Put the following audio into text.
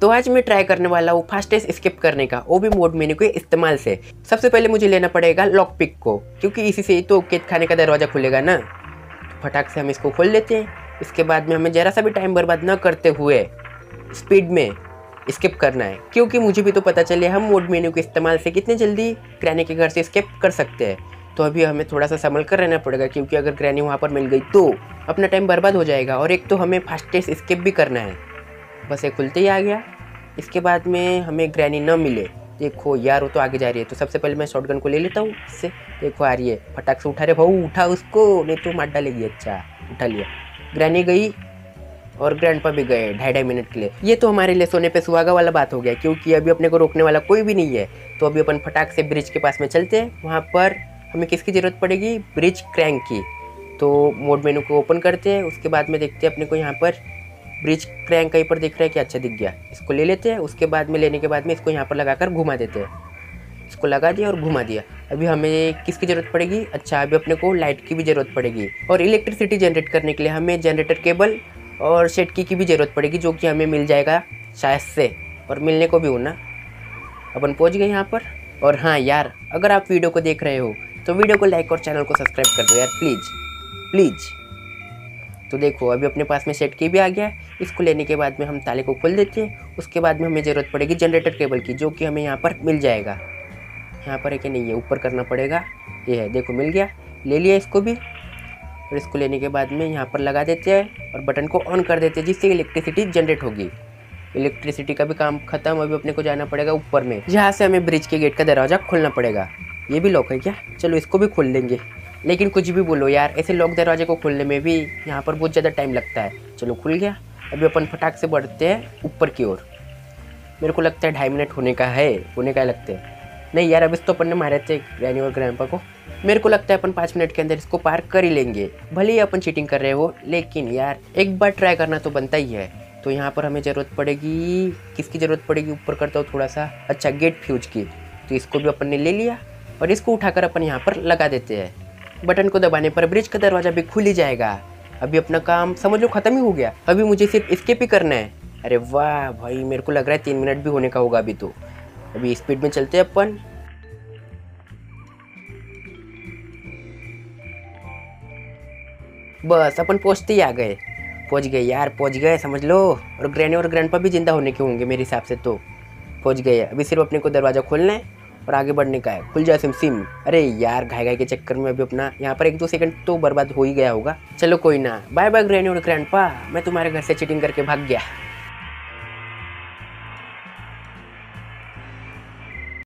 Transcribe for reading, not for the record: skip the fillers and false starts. तो आज मैं ट्राई करने वाला हूँ फास्टेस्ट स्किप करने का, वो भी मोड मेन्यू के इस्तेमाल से। सबसे पहले मुझे लेना पड़ेगा लॉक पिक को, क्योंकि इसी से ही तो कैद खाने का दरवाज़ा खुलेगा ना। तो फटाक से हम इसको खोल लेते हैं। इसके बाद में हमें ज़रा सा भी टाइम बर्बाद न करते हुए स्पीड में स्किप करना है, क्योंकि मुझे भी तो पता चले हम मोड मेन्यू के इस्तेमाल से कितने जल्दी ग्रैनी के घर से स्किप कर सकते हैं। तो अभी हमें थोड़ा सा संभल कर रहना पड़ेगा, क्योंकि अगर ग्रैनी वहाँ पर मिल गई तो अपना टाइम बर्बाद हो जाएगा, और एक तो हमें फास्टेस्ट स्किप भी करना है। बस ये खुलते ही आ गया। इसके बाद में हमें ग्रैनी न मिले। देखो यार, वो तो आगे जा रही है, तो सबसे पहले मैं शॉटगन को ले लेता हूँ इससे। देखो आ रही है, फटाक से उठा रहे भाऊ, उठा उसको नहीं तो मार डालेगी। अच्छा उठा लिया, ग्रैनी गई और ग्रैंडपा भी गए ढाई ढाई मिनट के लिए। ये तो हमारे लिए सोने पे सुहागा वाला बात हो गया, क्योंकि अभी अपने को रोकने वाला कोई भी नहीं है। तो अभी अपन फटाक से ब्रिज के पास में चलते हैं। वहाँ पर हमें किसकी ज़रूरत पड़ेगी, ब्रिज क्रैंक की। तो मोड मेनू को ओपन करते हैं, उसके बाद में देखते हैं अपने को यहाँ पर ब्रिज क्रैंक कहीं पर दिख रहा है कि अच्छा दिख गया, इसको ले लेते हैं। उसके बाद में लेने के बाद में इसको यहाँ पर लगाकर घुमा देते हैं। इसको लगा दिया और घुमा दिया। अभी हमें किसकी ज़रूरत पड़ेगी, अच्छा अभी अपने को लाइट की भी ज़रूरत पड़ेगी, और इलेक्ट्रिसिटी जनरेट करने के लिए हमें जनरेटर केबल और शेटकी की भी ज़रूरत पड़ेगी, जो कि हमें मिल जाएगा शायद से, और मिलने को भी हो ना। अपन पहुँच गए यहाँ पर। और हाँ यार, अगर आप वीडियो को देख रहे हो तो वीडियो को लाइक और चैनल को सब्सक्राइब कर दो यार, प्लीज़ प्लीज़। तो देखो अभी अपने पास में शेटकी भी आ गया है। इसको लेने के बाद में हम ताले को खोल देते हैं। उसके बाद में हमें ज़रूरत पड़ेगी जनरेटर केबल की, जो कि हमें यहाँ पर मिल जाएगा। यहाँ पर है कि नहीं है, ऊपर करना पड़ेगा। ये है, देखो मिल गया, ले लिया इसको भी। और इसको लेने के बाद में यहाँ पर लगा देते हैं और बटन को ऑन कर देते हैं, जिससे इलेक्ट्रिसिटी जनरेट होगी। इलेक्ट्रिसिटी का भी काम खत्म। अभी अपने को जाना पड़ेगा ऊपर में, जहाँ से हमें ब्रिज के गेट का दरवाज़ा खोलना पड़ेगा। ये भी लॉक है क्या, चलो इसको भी खोल देंगे। लेकिन कुछ भी बोलो यार, ऐसे लॉक दरवाजे को खोलने में भी यहाँ पर बहुत ज़्यादा टाइम लगता है। चलो खुल गया। अभी अपन फटाक से बढ़ते हैं ऊपर की ओर। मेरे को लगता है 2.5 मिनट होने का है लगते हैं। नहीं यार, अभी तो अपन ने मारे थे ग्रैनी और ग्रैंडपा को। मेरे को लगता है अपन 5 मिनट के अंदर इसको पार कर ही लेंगे, भले ही अपन चीटिंग कर रहे हो, लेकिन यार एक बार ट्राई करना तो बनता ही है। तो यहाँ पर हमें ज़रूरत पड़ेगी, किसकी ज़रूरत पड़ेगी, ऊपर करता हूँ थोड़ा सा, अच्छा गेट फ्यूज की। तो इसको भी अपन ने ले लिया और इसको उठाकर अपन यहाँ पर लगा देते हैं। बटन को दबाने पर ब्रिज का दरवाज़ा भी खुल ही जाएगा। अभी अपना काम समझ लो ख़त्म ही हो गया। अभी मुझे सिर्फ स्किप ही करना है। अरे वाह भाई, मेरे को लग रहा है 3 मिनट भी होने का होगा अभी तो। अभी स्पीड में चलते हैं अपन। बस अपन पहुँचते ही आ गए, पहुँच गए यार, पहुँच गए समझ लो। और ग्रैनी और ग्रैंडपा भी जिंदा होने के होंगे मेरे हिसाब से, तो पहुँच गए। अभी सिर्फ अपने को दरवाज़ा खोलना है और आगे बढ़ने का है। खुल जाए सिम सिम। अरे यार, घाई के चक्कर में अभी अपना यहाँ पर 1-2 सेकंड तो बर्बाद हो ही गया होगा। चलो कोई ना, बाय बाय ग्रैनी और ग्रैंडपा, मैं तुम्हारे घर से चीटिंग करके भाग गया।